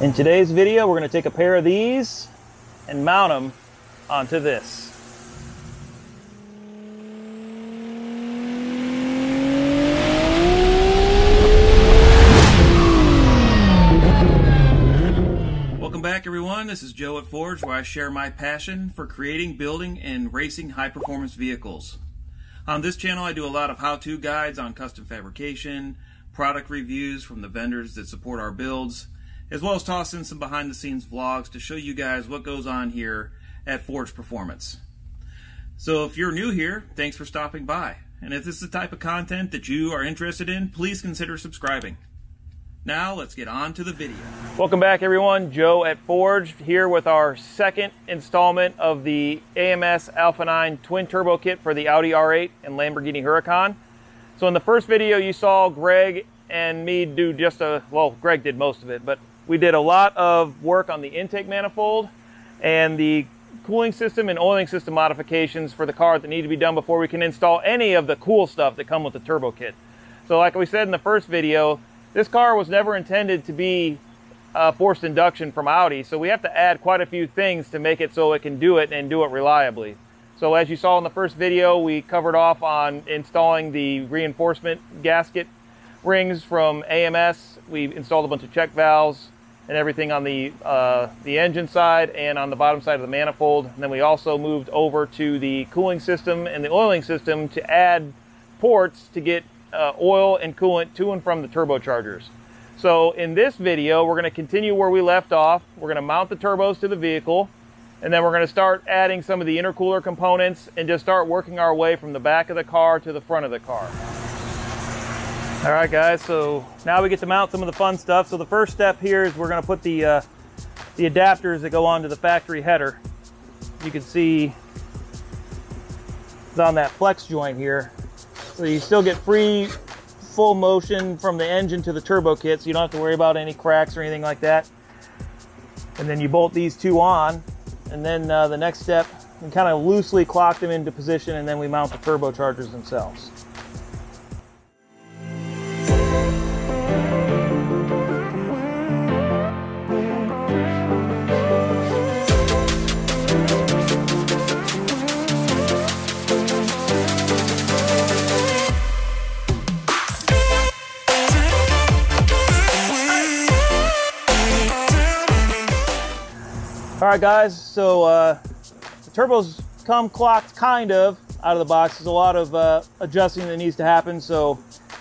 In today's video, we're going to take a pair of these and mount them onto this. Welcome back, everyone. This is Joe at Forge, where I share my passion for creating, building, and racing high-performance vehicles. On this channel, I do a lot of how-to guides on custom fabrication, product reviews from the vendors that support our builds, as well as toss in some behind-the-scenes vlogs to show you guys what goes on here at Forge Performance. So if you're new here, thanks for stopping by. And if this is the type of content that you are interested in, please consider subscribing. Now let's get on to the video. Welcome back, everyone. Joe at Forge here with our second installment of the AMS Alpha 9 Twin Turbo Kit for the Audi R8 and Lamborghini Huracan. So in the first video, you saw Greg and me do just a, well, Greg did most of it, but we did a lot of work on the intake manifold and the cooling system and oiling system modifications for the car that need to be done before we can install any of the cool stuff that come with the turbo kit. So like we said in the first video, this car was never intended to be forced induction from Audi, so we have to add quite a few things to make it so it can do it and do it reliably. So as you saw in the first video, we covered off on installing the reinforcement gasket rings from AMS. We installed a bunch of check valves and everything on the engine side and on the bottom side of the manifold. And then we also moved over to the cooling system and the oiling system to add ports to get oil and coolant to and from the turbochargers. So in this video, we're going to continue where we left off. We're going to mount the turbos to the vehicle, and then we're going to start adding some of the intercooler components and just start working our way from the back of the car to the front of the car. All right, guys, so now we get to mount some of the fun stuff. So the first step here is we're going to put the adapters that go onto the factory header. You can see it's on that flex joint here. So you still get free full motion from the engine to the turbo kit, so you don't have to worry about any cracks or anything like that. And then you bolt these two on, and then the next step, we kind of loosely clock them into position, and then we mount the turbochargers themselves. All right, guys, so the turbos come clocked kind of out of the box. There's a lot of adjusting that needs to happen. So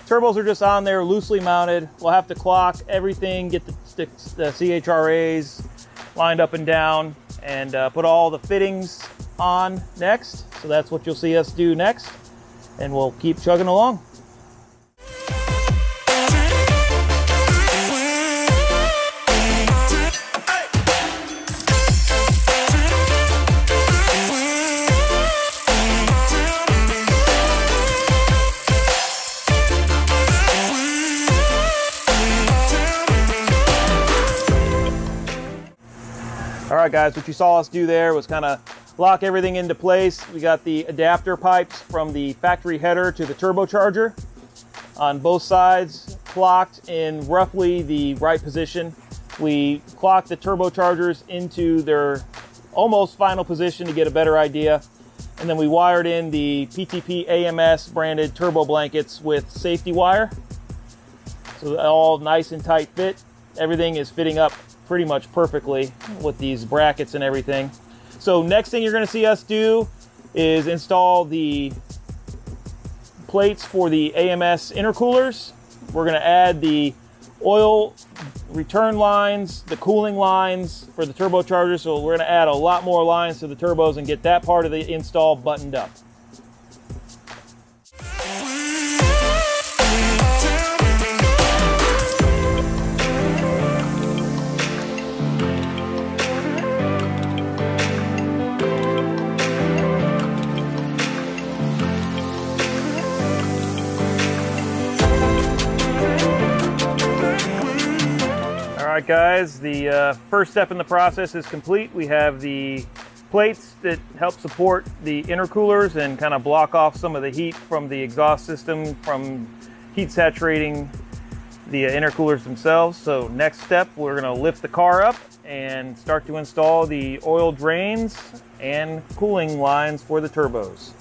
turbos are just on there, loosely mounted. We'll have to clock everything, get the CHRAs lined up and down, and put all the fittings on next. So that's what you'll see us do next, and we'll keep chugging along. Alright, guys, what you saw us do there was kind of lock everything into place. We got the adapter pipes from the factory header to the turbocharger on both sides clocked in roughly the right position. We clocked the turbochargers into their almost final position to get a better idea, and then we wired in the PTP AMS branded turbo blankets with safety wire, so all nice and tight fit. Everything is fitting up pretty much perfectly with these brackets and everything. So next thing you're going to see us do is install the plates for the AMS intercoolers. We're going to add the oil return lines, the cooling lines for the turbochargers. So we're going to add a lot more lines to the turbos and get that part of the install buttoned up. All right, guys, the first step in the process is complete. We have the plates that help support the intercoolers and kind of block off some of the heat from the exhaust system, from heat saturating the intercoolers themselves. So next step, we're going to lift the car up and start to install the oil drains and cooling lines for the turbos.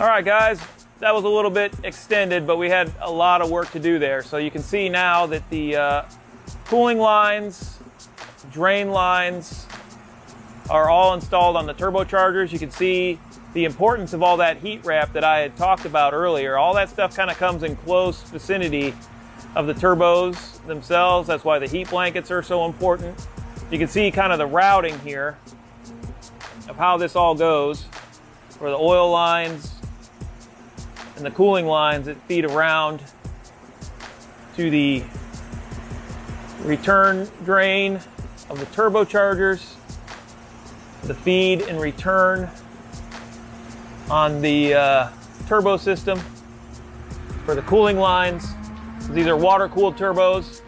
Alright guys, that was a little bit extended, but we had a lot of work to do there. So you can see now that the cooling lines, drain lines are all installed on the turbochargers. You can see the importance of all that heat wrap that I had talked about earlier. All that stuff kind of comes in close vicinity of the turbos themselves. That's why the heat blankets are so important. You can see kind of the routing here of how this all goes, where the oil lines and the cooling lines that feed around to the return drain of the turbochargers, the feed and return on the turbo system for the cooling lines. So these are water-cooled turbos,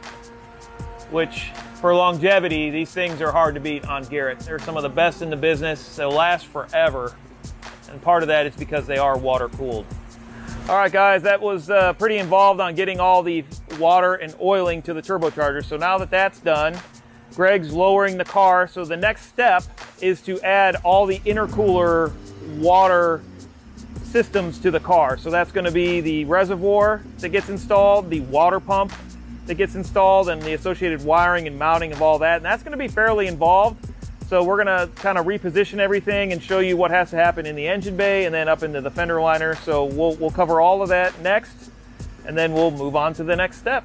which for longevity, these things are hard to beat on Garrett. They're some of the best in the business. They'll last forever. And part of that is because they are water-cooled. All right guys, that was pretty involved on getting all the water and oiling to the turbocharger. So now that that's done, Greg's lowering the car. So the next step is to add all the intercooler water systems to the car. So that's going to be the reservoir that gets installed, the water pump that gets installed, and the associated wiring and mounting of all that. And that's going to be fairly involved. So we're going to kind of reposition everything and show you what has to happen in the engine bay and then up into the fender liner. So we'll cover all of that next, and then we'll move on to the next step.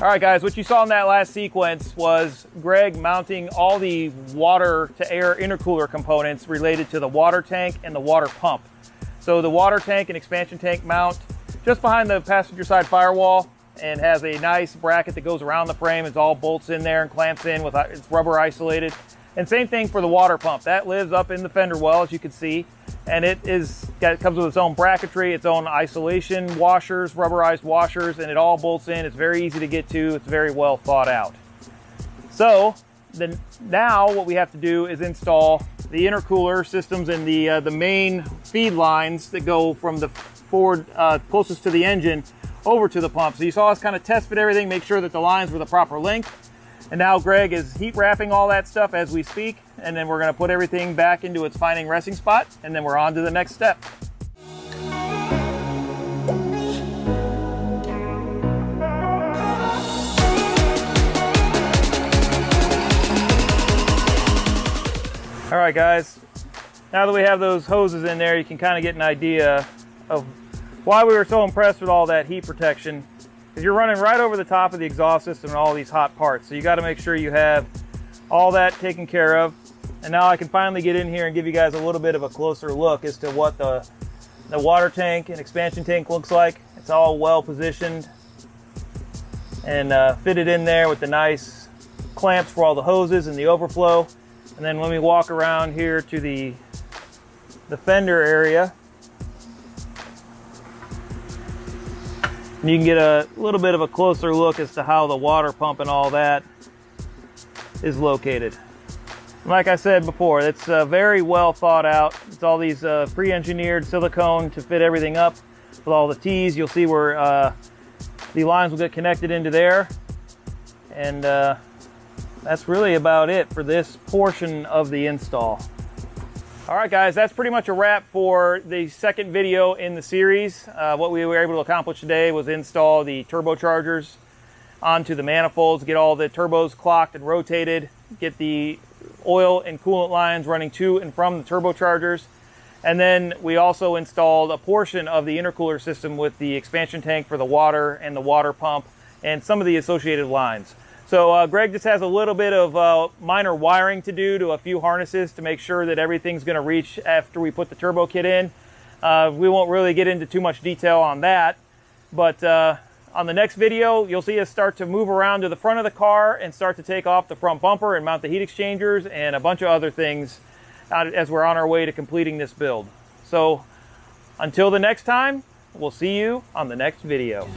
All right guys, what you saw in that last sequence was Greg mounting all the water to air intercooler components related to the water tank and the water pump. So the water tank and expansion tank mount just behind the passenger side firewall and has a nice bracket that goes around the frame. It's all bolts in there and clamps in, it's rubber isolated. And same thing for the water pump. That lives up in the fender well, as you can see. And it comes with its own bracketry, its own isolation washers, rubberized washers, and it all bolts in. It's very easy to get to. It's very well thought out. So now what we have to do is install the intercooler systems in the main feed lines that go from the forward closest to the engine over to the pump. So you saw us kind of test fit everything, make sure that the lines were the proper length. And now Greg is heat wrapping all that stuff as we speak, and then we're gonna put everything back into its fining resting spot, and then we're on to the next step. All right, guys, now that we have those hoses in there, you can kind of get an idea of why we were so impressed with all that heat protection. Because you're running right over the top of the exhaust system and all these hot parts. So you got to make sure you have all that taken care of. And now I can finally get in here and give you guys a little bit of a closer look as to what the water tank and expansion tank looks like. It's all well positioned and fitted in there with the nice clamps for all the hoses and the overflow. And then when we walk around here to the fender area, you can get a little bit of a closer look as to how the water pump and all that is located. Like I said before, it's very well thought out. It's all these pre-engineered silicone to fit everything up with all the T's. You'll see where the lines will get connected into there. And that's really about it for this portion of the install. All right, guys, that's pretty much a wrap for the second video in the series. What we were able to accomplish today was install the turbochargers onto the manifolds, get all the turbos clocked and rotated, get the oil and coolant lines running to and from the turbochargers. And then we also installed a portion of the intercooler system with the expansion tank for the water and the water pump and some of the associated lines. So Greg just has a little bit of minor wiring to do to a few harnesses to make sure that everything's gonna reach after we put the turbo kit in. We won't really get into too much detail on that, but on the next video, you'll see us start to move around to the front of the car and start to take off the front bumper and mount the heat exchangers and a bunch of other things as we're on our way to completing this build. So until the next time, we'll see you on the next video.